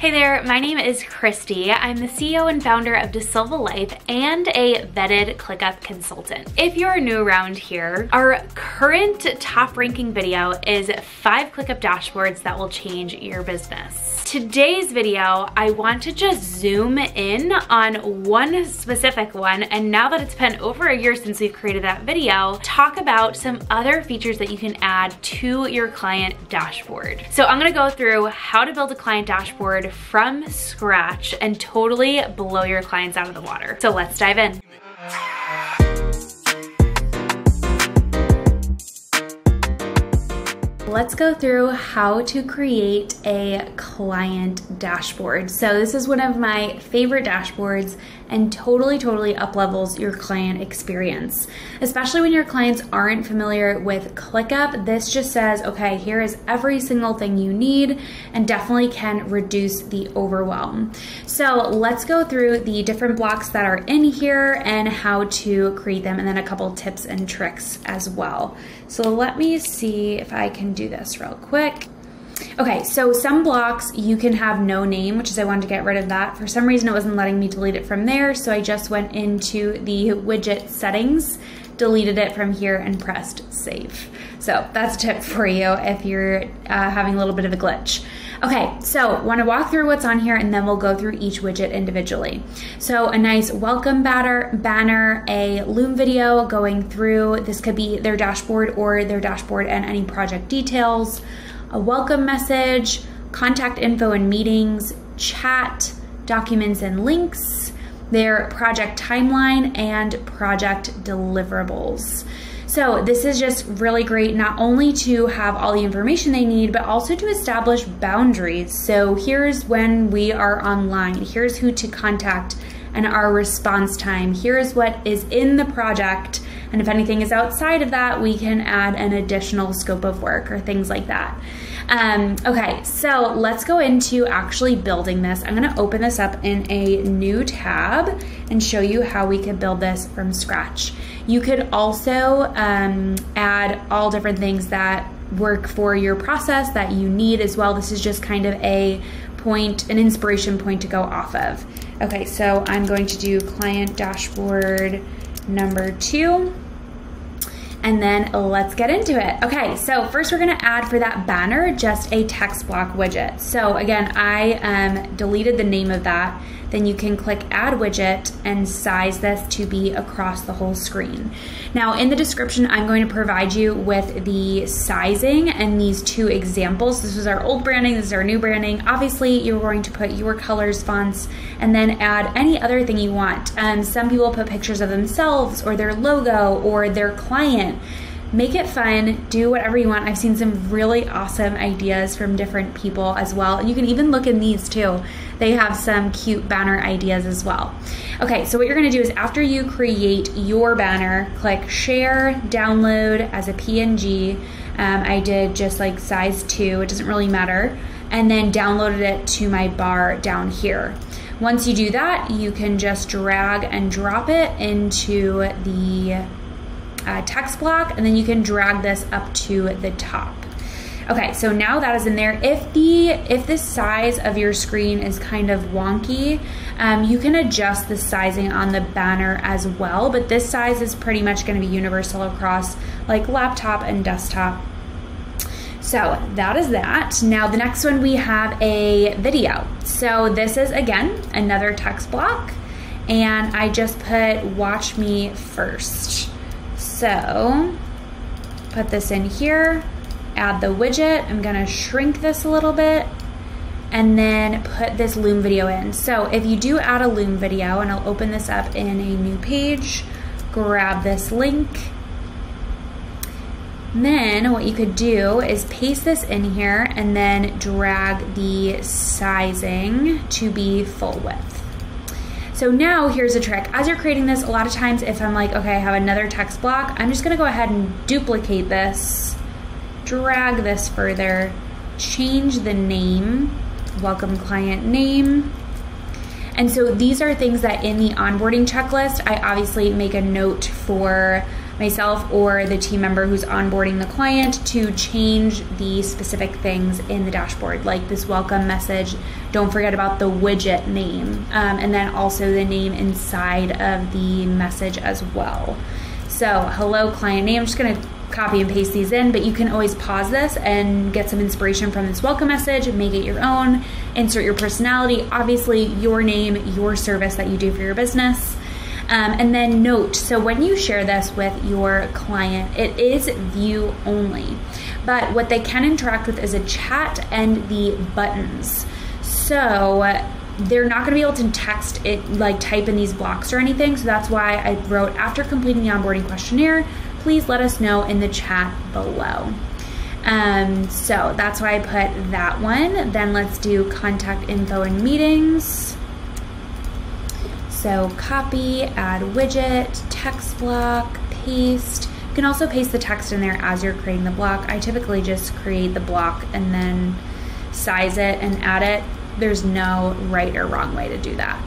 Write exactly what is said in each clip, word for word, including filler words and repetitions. Hey there, my name is Christy. I'm the C E O and founder of DaSilvaLife and a vetted ClickUp consultant. If you're new around here, our current top ranking video is five ClickUp dashboards that will change your business. Today's video, I want to just zoom in on one specific one, and now that it's been over a year since we've created that video, talk about some other features that you can add to your client dashboard. So I'm gonna go through how to build a client dashboard from scratch and totally blow your clients out of the water. So let's dive in. Let's go through how to create a client dashboard. So this is one of my favorite dashboards and totally, totally up-levels your client experience. Especially when your clients aren't familiar with ClickUp, this just says, okay, here is every single thing you need, and definitely can reduce the overwhelm. So let's go through the different blocks that are in here and how to create them, and then a couple tips and tricks as well. So let me see if I can do this real quick. Okay, so some blocks you can have no name, which is I wanted to get rid of that. For some reason it wasn't letting me delete it from there, so I just went into the widget settings, deleted it from here, and pressed save. So that's a tip for you if you're uh, having a little bit of a glitch. Okay, so want to walk through what's on here, and then we'll go through each widget individually. So a nice welcome banner, a Loom video going through. This could be their dashboard or their dashboard and any project details. A welcome message, contact info and meetings, chat, documents and links, their project timeline, and project deliverables. So this is just really great, not only to have all the information they need, but also to establish boundaries. So here's when we are online, here's who to contact and our response time, here's what is in the project, and if anything is outside of that, we can add an additional scope of work or things like that. Um, okay, so let's go into actually building this. I'm gonna open this up in a new tab and show you how we could build this from scratch. You could also um, add all different things that work for your process that you need as well. This is just kind of a point, an inspiration point to go off of. Okay, so I'm going to do client dashboard number two, and then let's get into it. Okay, so first we're gonna add for that banner just a text block widget. So again, I um, deleted the name of that. Then you can click add widget and size this to be across the whole screen. Now in the description, I'm going to provide you with the sizing and these two examples. This is our old branding, this is our new branding. Obviously you're going to put your colors, fonts, and then add any other thing you want. Um, some people put pictures of themselves or their logo or their client. Make it fun, do whatever you want. I've seen some really awesome ideas from different people as well. And you can even look in these too. They have some cute banner ideas as well. Okay, so what you're gonna do is after you create your banner, click share, download as a P N G. Um, I did just like size two, it doesn't really matter. And then downloaded it to my bar down here. Once you do that, you can just drag and drop it into the Uh, text block, and then you can drag this up to the top. Okay, so now that is in there. If the if the size of your screen is kind of wonky, um, you can adjust the sizing on the banner as well, but this size is pretty much going to be universal across like laptop and desktop. So that is that. Now the next one, we have a video. So this is again another text block, and I just put watch me first. So put this in here, add the widget. I'm gonna shrink this a little bit and then put this Loom video in. So if you do add a Loom video, and I'll open this up in a new page, grab this link. And then what you could do is paste this in here and then drag the sizing to be full width. So now here's a trick. As you're creating this, a lot of times if I'm like, okay, I have another text block, I'm just gonna go ahead and duplicate this, drag this further, change the name, welcome client name. And so these are things that in the onboarding checklist, I obviously make a note for myself or the team member who's onboarding the client to change the specific things in the dashboard, like this welcome message. Don't forget about the widget name, um, and then also the name inside of the message as well. So hello client name, I'm just gonna copy and paste these in, but you can always pause this and get some inspiration from this welcome message, make it your own, insert your personality, obviously your name, your service that you do for your business. Um, and then note, so when you share this with your client, it is view only, but what they can interact with is a chat and the buttons. So they're not gonna be able to text it, like type in these blocks or anything. So that's why I wrote, after completing the onboarding questionnaire, please let us know in the chat below. Um, so that's why I put that one. Then let's do contact info and meetings. So copy, add widget, text block, paste. You can also paste the text in there as you're creating the block. I typically just create the block and then size it and add it. There's no right or wrong way to do that.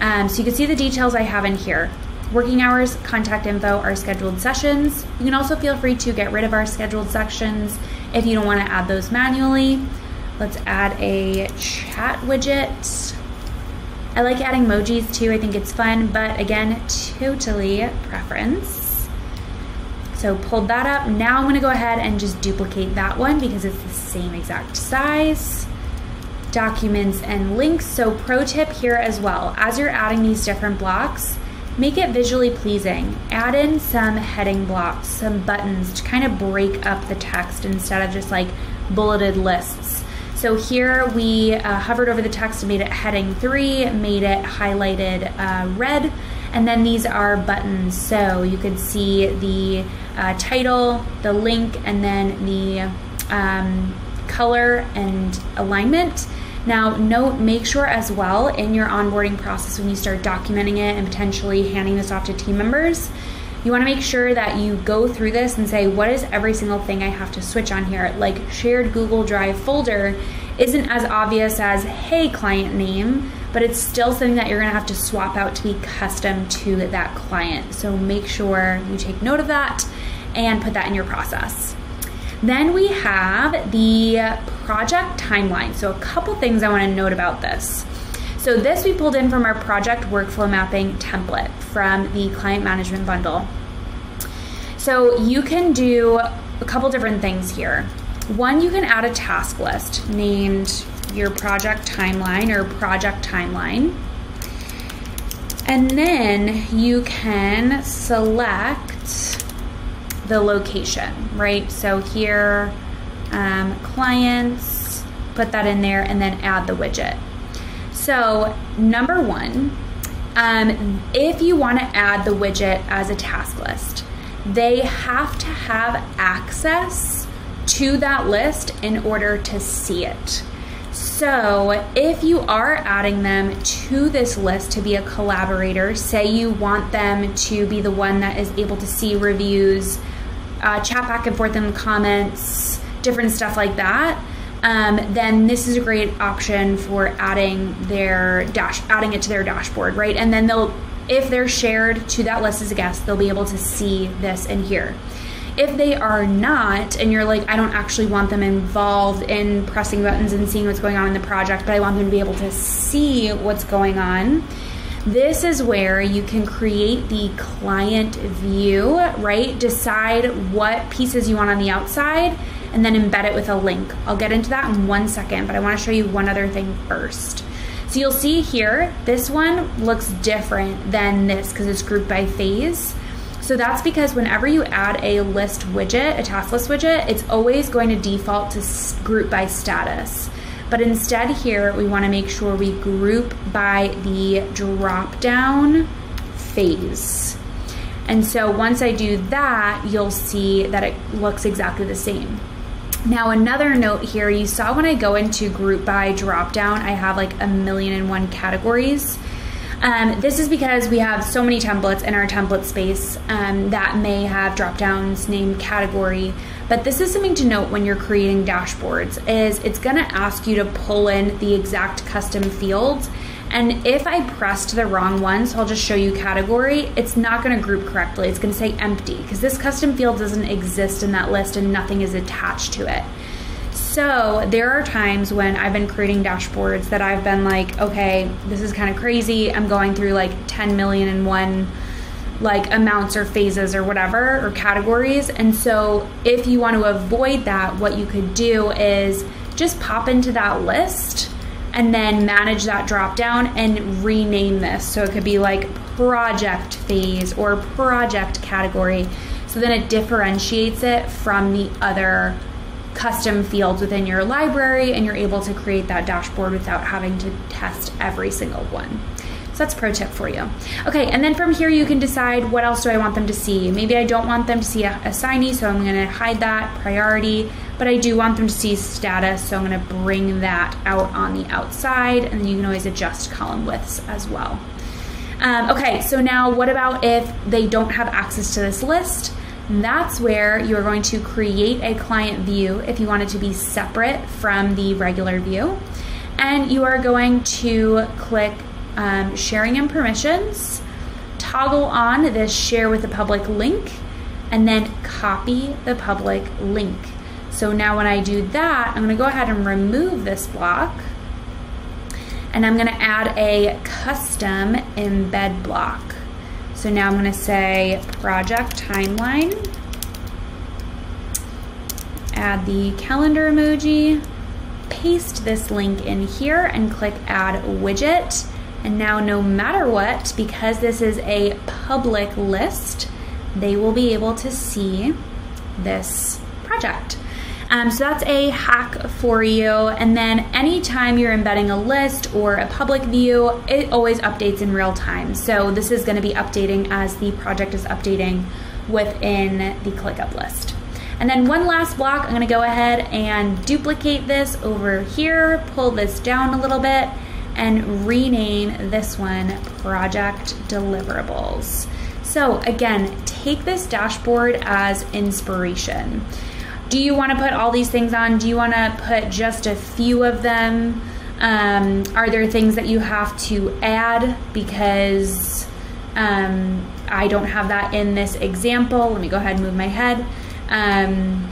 Um, so you can see the details I have in here. Working hours, contact info, our scheduled sessions. You can also feel free to get rid of our scheduled sections if you don't want to add those manually. Let's add a chat widget. I like adding emojis too, I think it's fun, but again, totally preference. So pulled that up. Now I'm gonna go ahead and just duplicate that one because it's the same exact size. Documents and links. So pro tip here as well, as you're adding these different blocks, make it visually pleasing. Add in some heading blocks, some buttons to kind of break up the text instead of just like bulleted lists. So here we uh, hovered over the text and made it heading three, made it highlighted uh, red, and then these are buttons. So you could see the uh, title, the link, and then the um, color and alignment. Now note, make sure as well in your onboarding process when you start documenting it and potentially handing this off to team members, you wanna make sure that you go through this and say, what is every single thing I have to switch on here? Like shared Google Drive folder isn't as obvious as, hey, client name, but it's still something that you're gonna have to swap out to be custom to that client. So make sure you take note of that and put that in your process. Then we have the project timeline. So a couple things I wanna note about this. So this we pulled in from our project workflow mapping template from the client management bundle. So you can do a couple different things here. One, you can add a task list named your project timeline or project timeline. And then you can select the location, right? So here, um, clients, put that in there and then add the widget. So number one, um, if you want to add the widget as a task list, they have to have access to that list in order to see it. So if you are adding them to this list to be a collaborator, say you want them to be the one that is able to see reviews, uh, chat back and forth in the comments, different stuff like that, Um, then this is a great option for adding their dash, adding it to their dashboard, right? And then they'll, if they're shared to that list as a guest, they'll be able to see this in here. If they are not, and you're like, I don't actually want them involved in pressing buttons and seeing what's going on in the project, but I want them to be able to see what's going on, this is where you can create the client view, right? Decide what pieces you want on the outside, and then embed it with a link. I'll get into that in one second, but I wanna show you one other thing first. So you'll see here, this one looks different than this because it's grouped by phase. So that's because whenever you add a list widget, a task list widget, it's always going to default to group by status. But instead here, we wanna make sure we group by the drop-down phase. And so once I do that, you'll see that it looks exactly the same. Now, another note here, you saw when I go into group by dropdown, I have like a million and one categories. Um, this is because we have so many templates in our template space um, that may have dropdowns named category, but this is something to note when you're creating dashboards, is it's gonna ask you to pull in the exact custom fields, And if I pressed the wrong one, so I'll just show you category, it's not gonna group correctly. It's gonna say empty because this custom field doesn't exist in that list and nothing is attached to it. So there are times when I've been creating dashboards that I've been like, okay, this is kind of crazy. I'm going through like ten million and one like amounts or phases or whatever, or categories. And so if you want to avoid that, what you could do is just pop into that list and then manage that drop down and rename this. So it could be like project phase or project category. So then it differentiates it from the other custom fields within your library, and you're able to create that dashboard without having to test every single one. So that's a pro tip for you. Okay, and then from here you can decide what else do I want them to see. Maybe I don't want them to see a assignee, so I'm gonna hide that priority, but I do want them to see status, so I'm gonna bring that out on the outside, and then you can always adjust column widths as well. Um, okay, so now what about if they don't have access to this list? That's where you're going to create a client view if you want it to be separate from the regular view. And you are going to click Um, sharing and permissions, toggle on this share with the public link, and then copy the public link. So now when I do that, I'm gonna go ahead and remove this block, and I'm gonna add a custom embed block. So now I'm gonna say project timeline, add the calendar emoji, paste this link in here and click add widget. And now no matter what, because this is a public list, they will be able to see this project. Um, so that's a hack for you. And then anytime you're embedding a list or a public view, it always updates in real time. So this is gonna be updating as the project is updating within the ClickUp list. And then one last block, I'm gonna go ahead and duplicate this over here, pull this down a little bit, and rename this one Project Deliverables. So again, take this dashboard as inspiration. Do you want to put all these things on? Do you want to put just a few of them? Um, are there things that you have to add because um, I don't have that in this example? Let me go ahead and move my head. Um,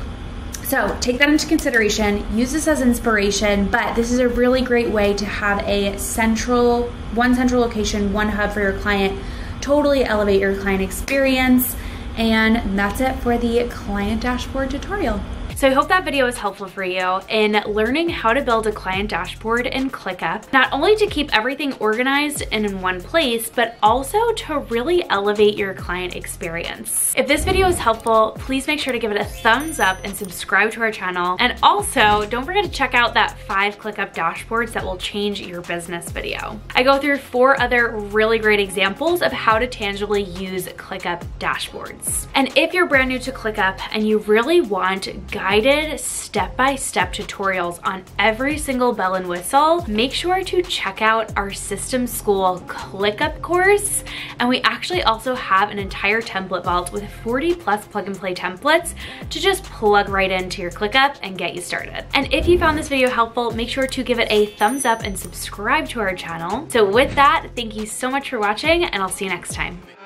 So take that into consideration, use this as inspiration, but this is a really great way to have a central, one central location, one hub for your client, totally elevate your client experience. And that's it for the client dashboard tutorial. So I hope that video was helpful for you in learning how to build a client dashboard in ClickUp, not only to keep everything organized and in one place, but also to really elevate your client experience. If this video was helpful, please make sure to give it a thumbs up and subscribe to our channel. And also, don't forget to check out that five ClickUp dashboards that will change your business video. I go through four other really great examples of how to tangibly use ClickUp dashboards. And if you're brand new to ClickUp and you really want guidance, guided step-by-step tutorials on every single bell and whistle, make sure to check out our Systems School ClickUp course. And we actually also have an entire template vault with forty plus plug and play templates to just plug right into your ClickUp and get you started. And if you found this video helpful, make sure to give it a thumbs up and subscribe to our channel. So with that, thank you so much for watching, and I'll see you next time.